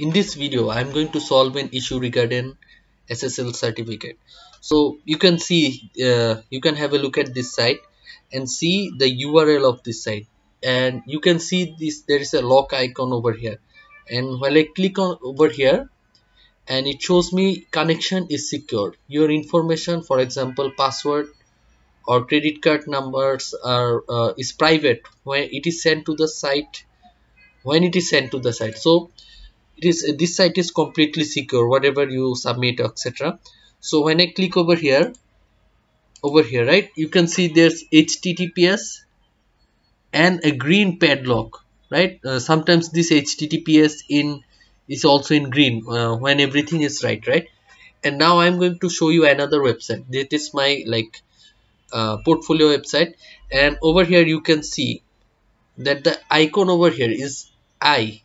In this video, I'm going to solve an issue regarding SSL certificate. So you can see, you can have a look at this site and see the URL of this site, and you can see this there is a lock icon over here. And while I click on over here, and it shows me connection is secured. Your information, for example, password or credit card numbers, is private when it is sent to the site. So it is, this site is completely secure, whatever you submit, etc. So when I click over here, right, you can see there's HTTPS and a green padlock, right? Sometimes this HTTPS is also in green when everything is right, And now I'm going to show you another website. That is my portfolio website, and over here you can see that the icon over here is I.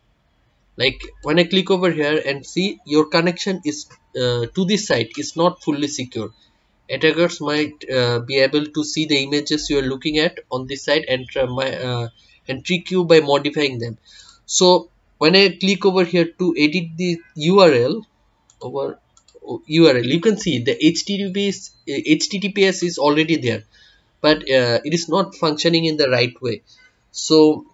Like when I click over here and see your connection is to this site is not fully secure. Attackers might be able to see the images you are looking at on this site and trick you by modifying them. So when I click over here to edit the URL, you can see the HTTPS is already there, but it is not functioning in the right way. So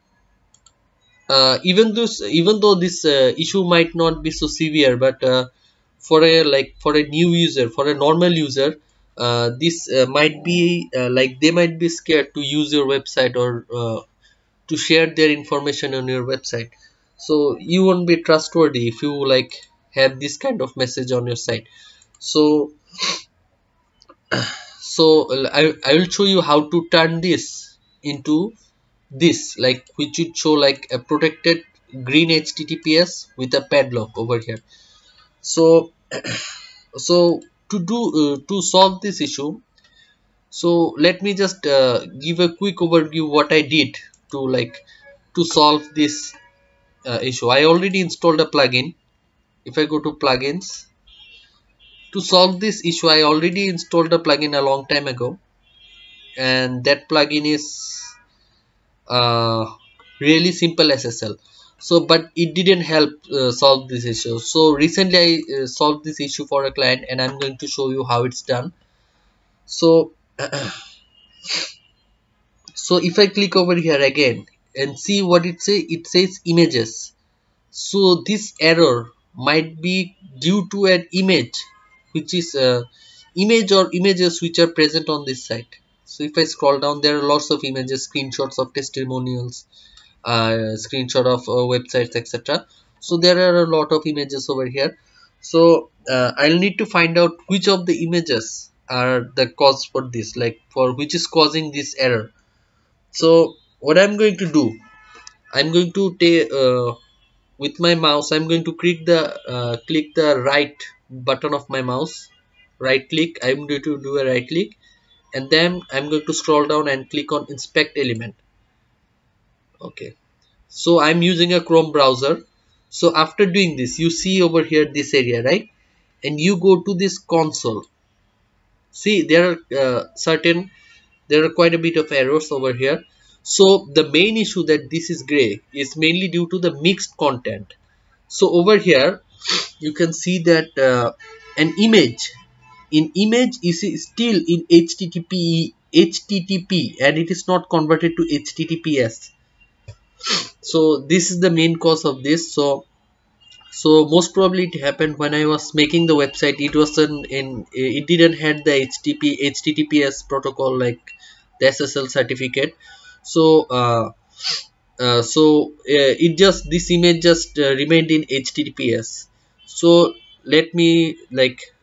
even though this issue might not be so severe, but for a new user, for a normal user, this might be they might be scared to use your website or to share their information on your website. So you won't be trustworthy if you have this kind of message on your site. So I will show you how to turn this into this, which would show a protected green HTTPS with a padlock over here. So to solve this issue, so let me just give a quick overview what I did to solve this issue. I already installed a plugin. If I go to plugins, to solve this issue, I already installed a plugin a long time ago, and that plugin is really simple SSL. So but it didn't help solve this issue. So recently I solved this issue for a client, and I'm going to show you how it's done. So so if I click over here again and see what it says, it says images. So this error might be due to an image, which is image or images which are present on this site. So if I scroll down, there are lots of images, screenshots of testimonials, screenshot of websites, etc. So there are a lot of images over here. So I'll need to find out which of the images are the cause for this, which is causing this error. So what I'm going to do, I'm going to take with my mouse, I'm going to click the right button of my mouse, right click. I'm going to do a right click, and then I'm going to scroll down and click on inspect element. Okay, so I'm using a Chrome browser. So after doing this, you see over here this area, right? And you go to this console. See, there are there are quite a bit of errors over here. So the main issue that this is gray is mainly due to the mixed content. So over here you can see that an image is still in HTTP, and it is not converted to HTTPS. So this is the main cause of this. So most probably it happened when I was making the website. It wasn't in, it didn't have the HTTPS protocol, the SSL certificate. So it just, this image just remained in HTTPS. So let me,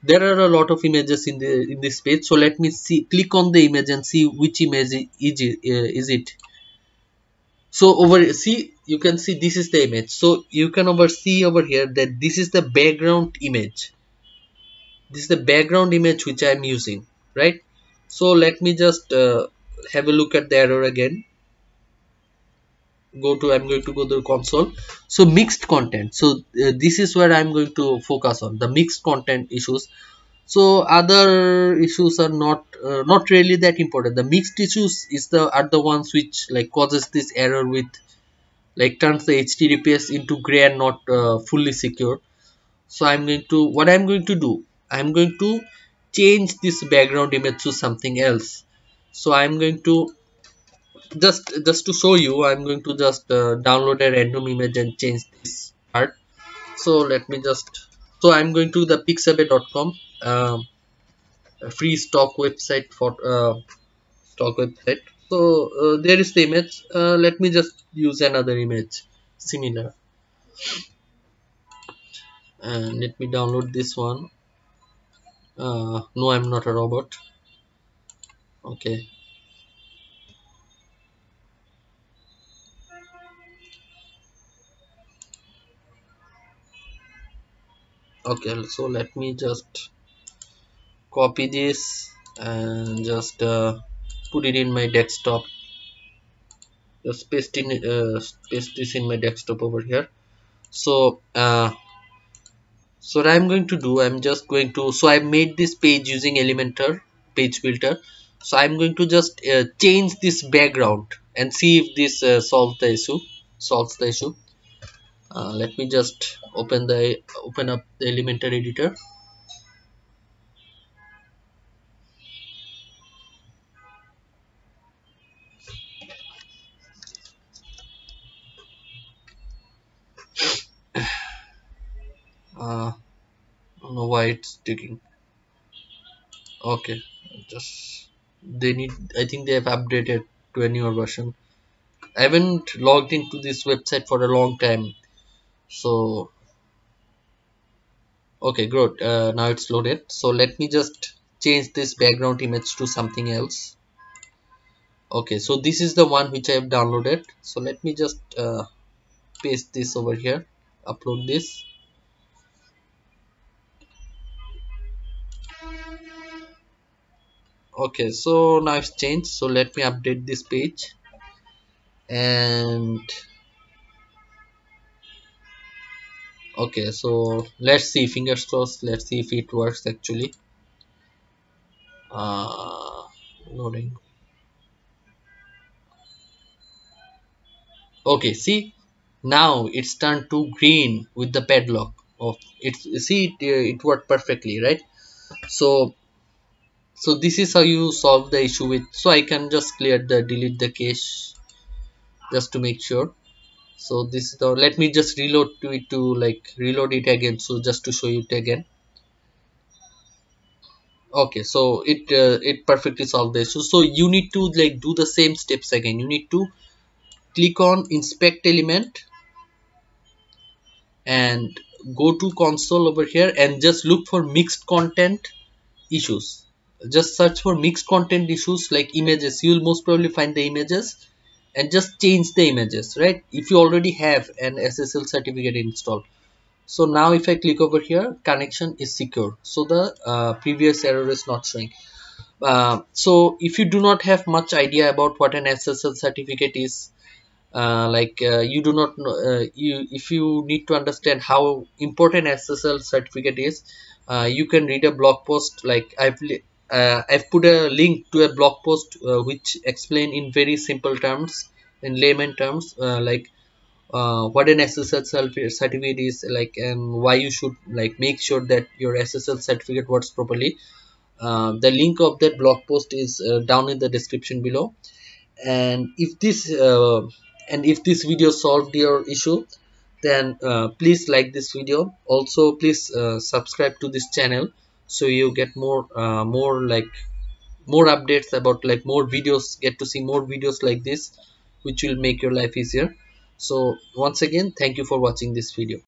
there are a lot of images in the this page. So let me see, click on the image and see which image is it. So over, see, you can see this is the image. So you can see over here that this is the background image. This is the background image which I am using, right? So let me just have a look at the error again. I'm going to go to the console. So mixed content. So this is where I'm going to focus on, the mixed content issues. So other issues are not really that important. The mixed issues are the ones which causes this error with like turns the HTTPS into gray and not fully secure. So I'm going to change this background image to something else. So I'm going to just to show you, I'm going to just download a random image and change this part. So let me just, so I'm going to the pixabay.com, a free stock website for stock website. So there is the image. Let me just use another image similar, and let me download this one. No, I'm not a robot. Okay. Okay, so let me just copy this and just put it in my desktop. Just paste this in my desktop over here. So so what I'm going to do, I'm just going to, so I made this page using Elementor page builder. So I'm going to just change this background and see if this solves the issue. Let me just open up the Elementor editor. I don't know why it's taking. Okay, just they need, I think they have updated to a newer version. I haven't logged into this website for a long time. So okay, good, now it's loaded. So let me just change this background image to something else. Okay, so this is the one which I have downloaded. So let me just paste this over here, upload this. Okay, so now it's changed. So let me update this page, and okay, so let's see, fingers crossed, let's see if it works actually. Loading. Okay, see, now it's turned to green with the padlock of it's, see, it worked perfectly, right? So this is how you solve the issue with. So I can just clear the, delete the cache just to make sure. So this is the, let me just reload to it, to like reload it again, so just to show you it again. Okay, so it perfectly solved the issue. So you need to like do the same steps again. You need to click on inspect element and go to console over here and just look for mixed content issues. Just search for mixed content issues like images. You will most probably find the images. And just change the images, right? If you already have an SSL certificate installed. So now if I click over here, connection is secure. So the previous error is not showing. So if you do not have much idea about what an SSL certificate is, you do not know, if you need to understand how important SSL certificate is, you can read a blog post. Like I've put a link to a blog post which explain in very simple terms, in layman terms, what an SSL certificate is, like, and why you should like make sure that your SSL certificate works properly. The link of that blog post is down in the description below. And if this video solved your issue, then please like this video. Also, please subscribe to this channel, so you get more updates about like more videos, get to see more videos like this, which will make your life easier. So once again, thank you for watching this video.